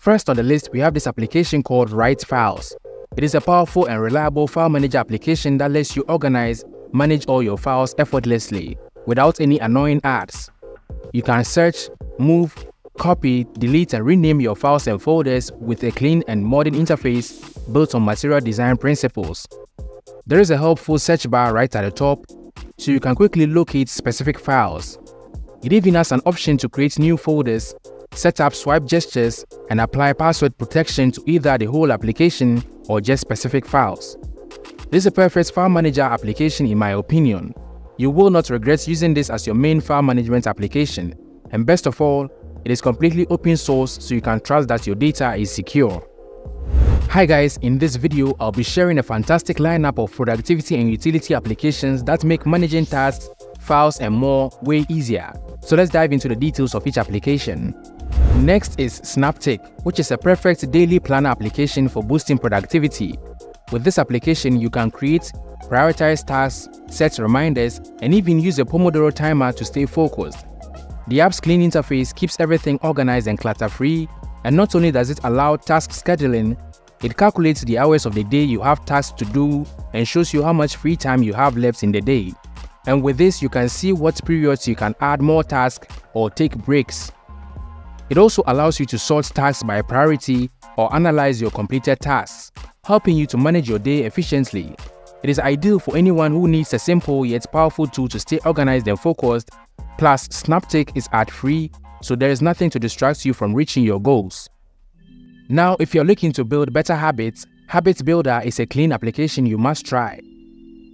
First on the list, we have this application called Right Files. It is a powerful and reliable file manager application that lets you organize, manage all your files effortlessly without any annoying ads. You can search, move, copy, delete and rename your files and folders with a clean and modern interface built on material design principles. There is a helpful search bar right at the top, so you can quickly locate specific files. It even has an option to create new folders, set up swipe gestures, and apply password protection to either the whole application or just specific files. This is a perfect file manager application in my opinion. You will not regret using this as your main file management application, and best of all, it is completely open source, so you can trust that your data is secure. Hi guys, in this video, I'll be sharing a fantastic lineup of productivity and utility applications that make managing tasks, files and more way easier. So let's dive into the details of each application. Next is Snaptick, which is a perfect daily planner application for boosting productivity. With this application, you can create, prioritize tasks, set reminders, and even use a Pomodoro timer to stay focused. The app's clean interface keeps everything organized and clutter-free, and not only does it allow task scheduling, it calculates the hours of the day you have tasks to do and shows you how much free time you have left in the day. And with this, you can see what periods you can add more tasks or take breaks. It also allows you to sort tasks by priority or analyze your completed tasks, helping you to manage your day efficiently. It is ideal for anyone who needs a simple yet powerful tool to stay organized and focused. Plus, Snaptick is ad-free, so there is nothing to distract you from reaching your goals. Now, if you're looking to build better habits, Habit Builder is a clean application you must try.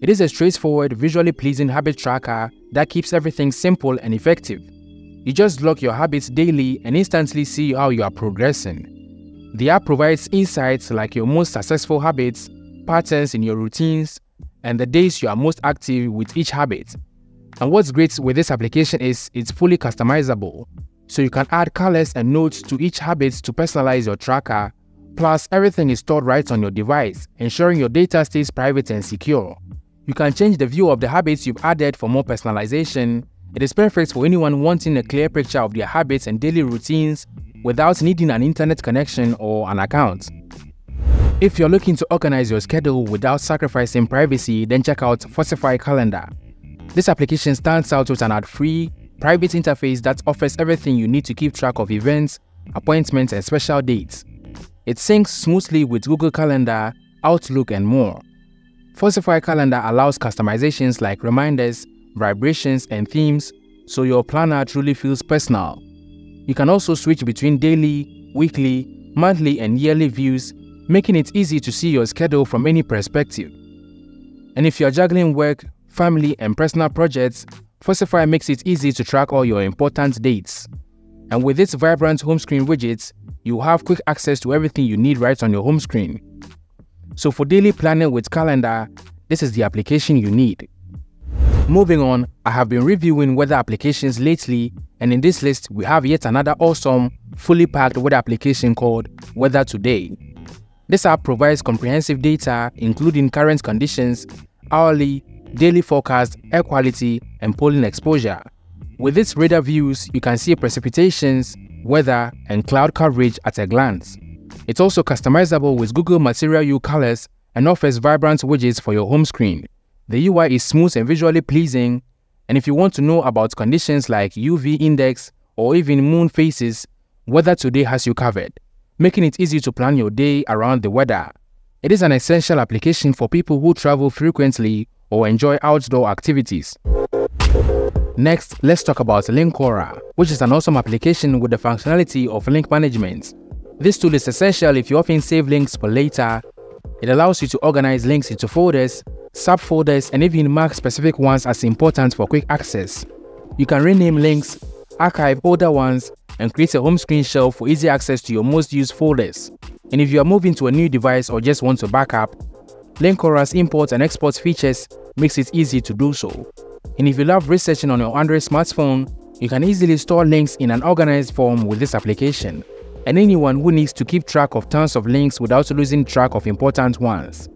It is a straightforward, visually pleasing habit tracker that keeps everything simple and effective. You just log your habits daily and instantly see how you are progressing. The app provides insights like your most successful habits, patterns in your routines, and the days you are most active with each habit. And what's great with this application is it's fully customizable, so you can add colors and notes to each habit to personalize your tracker. Plus, everything is stored right on your device, ensuring your data stays private and secure. You can change the view of the habits you've added for more personalization. It is perfect for anyone wanting a clear picture of their habits and daily routines without needing an internet connection or an account. If you're looking to organize your schedule without sacrificing privacy, then check out Fossify Calendar. This application stands out with an ad-free, private interface that offers everything you need to keep track of events, appointments, and special dates. It syncs smoothly with Google Calendar, Outlook, and more. Fossify Calendar allows customizations like reminders, vibrations, and themes, so your planner truly feels personal. You can also switch between daily, weekly, monthly, and yearly views, making it easy to see your schedule from any perspective. And if you're juggling work, family, and personal projects, Fossify makes it easy to track all your important dates. And with its vibrant home screen widgets, you have quick access to everything you need right on your home screen. So for daily planning with Calendar, this is the application you need. Moving on, I have been reviewing weather applications lately, and in this list, we have yet another awesome, fully packed weather application called Weather Today. This app provides comprehensive data, including current conditions, hourly, daily forecast, air quality, and pollen exposure. With its radar views, you can see precipitations, weather, and cloud coverage at a glance. It's also customizable with Google Material U colors and offers vibrant widgets for your home screen. The UI is smooth and visually pleasing, and if you want to know about conditions like UV index or even moon phases, Weather Today has you covered, making it easy to plan your day around the weather. It is an essential application for people who travel frequently or enjoy outdoor activities. Next, let's talk about Linkora, which is an awesome application with the functionality of link management. This tool is essential if you often save links for later. It allows you to organize links into folders, subfolders, and even mark specific ones as important for quick access. You can rename links, archive older ones, and create a home screen shelf for easy access to your most used folders. And if you are moving to a new device or just want to backup, Linkora's import and export features makes it easy to do so. And if you love researching on your Android smartphone, you can easily store links in an organized form with this application, and anyone who needs to keep track of tons of links without losing track of important ones.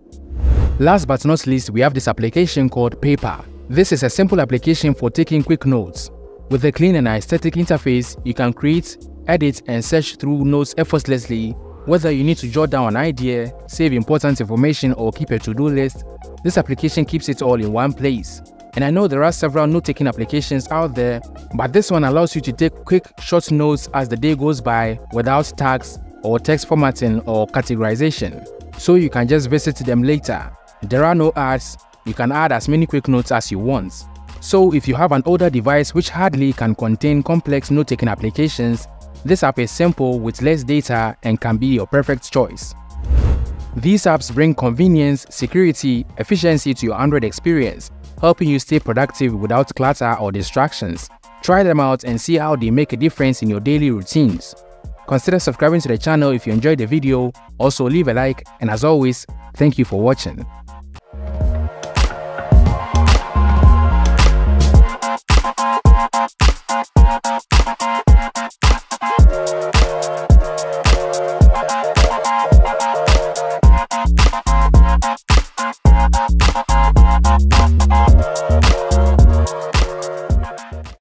Last but not least, we have this application called Paper. This is a simple application for taking quick notes. With a clean and aesthetic interface, you can create, edit and search through notes effortlessly. Whether you need to jot down an idea, save important information or keep a to-do list, this application keeps it all in one place. And I know there are several note-taking applications out there, but this one allows you to take quick, short notes as the day goes by without tags or text formatting or categorization. So you can just visit them later. There are no ads. You can add as many quick notes as you want. So if you have an older device which hardly can contain complex note-taking applications, this app is simple with less data and can be your perfect choice. These apps bring convenience, security, efficiency to your Android experience, helping you stay productive without clutter or distractions. Try them out and see how they make a difference in your daily routines. Consider subscribing to the channel if you enjoyed the video. Also leave a like, and as always, thank you for watching.